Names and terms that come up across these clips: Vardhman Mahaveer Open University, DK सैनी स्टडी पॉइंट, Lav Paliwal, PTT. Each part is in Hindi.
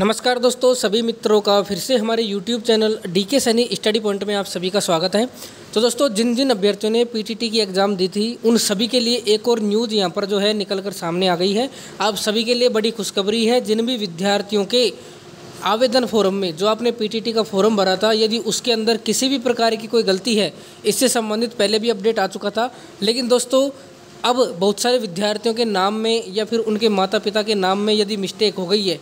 नमस्कार दोस्तों, सभी मित्रों का फिर से हमारे YouTube channel DK सैनी स्टडी पॉइंट में आप सभी का स्वागत है। तो दोस्तों, जिन अभ्यर्थियों ने PTT की एग्ज़ाम दी थी उन सभी के लिए एक और न्यूज़ यहाँ पर जो है निकल कर सामने आ गई है। आप सभी के लिए बड़ी खुशखबरी है। जिन भी विद्यार्थियों के आवेदन फॉर्म में जो आपने PTT का फॉर्म भरा था, यदि उसके अंदर किसी भी प्रकार की कोई गलती है, इससे संबंधित पहले भी अपडेट आ चुका था। लेकिन दोस्तों, अब बहुत सारे विद्यार्थियों के नाम में या फिर उनके माता पिता के नाम में यदि मिस्टेक हो गई है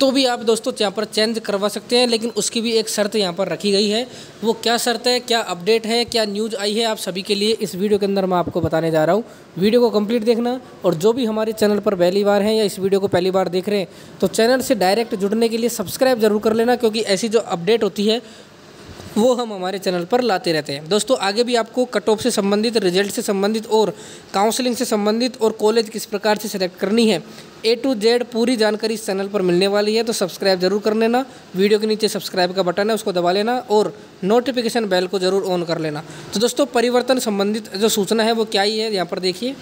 तो भी आप दोस्तों यहाँ पर चेंज करवा सकते हैं। लेकिन उसकी भी एक शर्त यहाँ पर रखी गई है। वो क्या शर्त है, क्या अपडेट है, क्या न्यूज़ आई है, आप सभी के लिए इस वीडियो के अंदर मैं आपको बताने जा रहा हूँ। वीडियो को कंप्लीट देखना, और जो भी हमारे चैनल पर पहली बार हैं या इस वीडियो को पहली बार देख रहे हैं तो चैनल से डायरेक्ट जुड़ने के लिए सब्सक्राइब जरूर कर लेना, क्योंकि ऐसी जो अपडेट होती है वो हम हमारे चैनल पर लाते रहते हैं। दोस्तों, आगे भी आपको कट ऑफ से संबंधित, रिजल्ट से संबंधित और काउंसलिंग से संबंधित और कॉलेज किस प्रकार से सिलेक्ट करनी है, A to Z पूरी जानकारी इस चैनल पर मिलने वाली है। तो सब्सक्राइब जरूर कर लेना। वीडियो के नीचे सब्सक्राइब का बटन है, उसको दबा लेना और नोटिफिकेशन बेल को जरूर ऑन कर लेना। तो दोस्तों, परिवर्तन संबंधित जो सूचना है वो क्या ही है, यहाँ पर देखिए।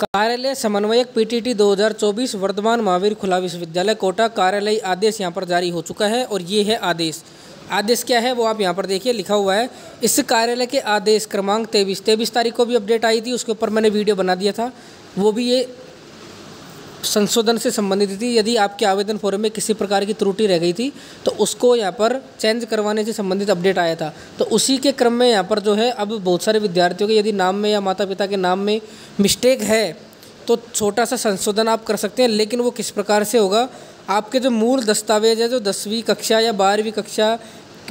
कार्यालय समन्वयक PTT 2024 वर्धमान महावीर खुला विश्वविद्यालय कोटा कार्यालय आदेश यहाँ पर जारी हो चुका है। और ये है आदेश। आदेश क्या है वो आप यहाँ पर देखिए, लिखा हुआ है इस कार्यालय के आदेश क्रमांक 23 तारीख को भी अपडेट आई थी, उसके ऊपर मैंने वीडियो बना दिया था। वो भी ये संशोधन से संबंधित थी। यदि आपके आवेदन फॉर्म में किसी प्रकार की त्रुटि रह गई थी तो उसको यहाँ पर चेंज करवाने से संबंधित अपडेट आया था। तो उसी के क्रम में यहाँ पर जो है अब बहुत सारे विद्यार्थियों के यदि नाम में या माता पिता के नाम में मिस्टेक है तो छोटा सा संशोधन आप कर सकते हैं। लेकिन वो किस प्रकार से होगा, आपके जो मूल दस्तावेज है, जो 10वीं कक्षा या 12वीं कक्षा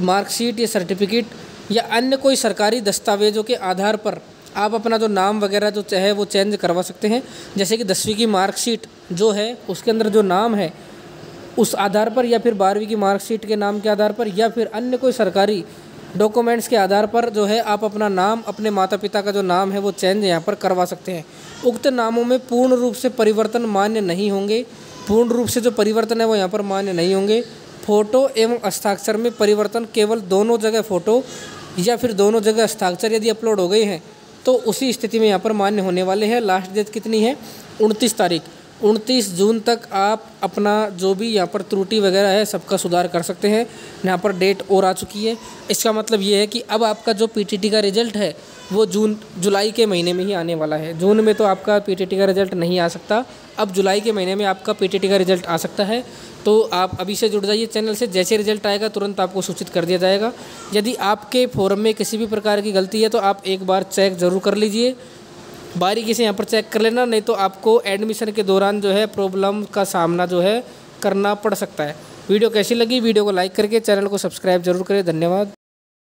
मार्कशीट या सर्टिफिकेट या अन्य कोई सरकारी दस्तावेजों के आधार पर आप अपना जो नाम वगैरह जो चाहे वो चेंज करवा सकते हैं। जैसे कि 10वीं की मार्कशीट जो है उसके अंदर जो नाम है उस आधार पर, या फिर 12वीं की मार्कशीट के नाम के आधार पर, या फिर अन्य कोई सरकारी डॉक्यूमेंट्स के आधार पर जो है आप अपना नाम, अपने माता पिता का जो नाम है वो चेंज यहाँ पर करवा सकते हैं। उक्त नामों में पूर्ण रूप से परिवर्तन मान्य नहीं होंगे। पूर्ण रूप से जो परिवर्तन है वो यहाँ पर मान्य नहीं होंगे। फ़ोटो एवं हस्ताक्षर में परिवर्तन, केवल दोनों जगह फ़ोटो या फिर दोनों जगह हस्ताक्षर यदि अपलोड हो गए हैं तो उसी स्थिति में यहाँ पर मान्य होने वाले हैं। लास्ट डेट कितनी है, 29 तारीख। 29 जून तक आप अपना जो भी यहाँ पर त्रुटि वगैरह है सबका सुधार कर सकते हैं। यहाँ पर डेट और आ चुकी है। इसका मतलब ये है कि अब आपका जो PTT का रिजल्ट है वो जुलाई के महीने में ही आने वाला है। जून में तो आपका PTT का रिजल्ट नहीं आ सकता, अब जुलाई के महीने में आपका PTT का रिजल्ट आ सकता है। तो आप अभी से जुड़ जाइए चैनल से। जैसे रिजल्ट आएगा तुरंत आपको सूचित कर दिया जाएगा। यदि आपके फॉर्म में किसी भी प्रकार की गलती है तो आप एक बार चेक ज़रूर कर लीजिए, बारीकी से यहाँ पर चेक कर लेना, नहीं तो आपको एडमिशन के दौरान जो है प्रॉब्लम का सामना जो है करना पड़ सकता है। वीडियो कैसी लगी, वीडियो को लाइक करके चैनल को सब्सक्राइब जरूर करें। धन्यवाद।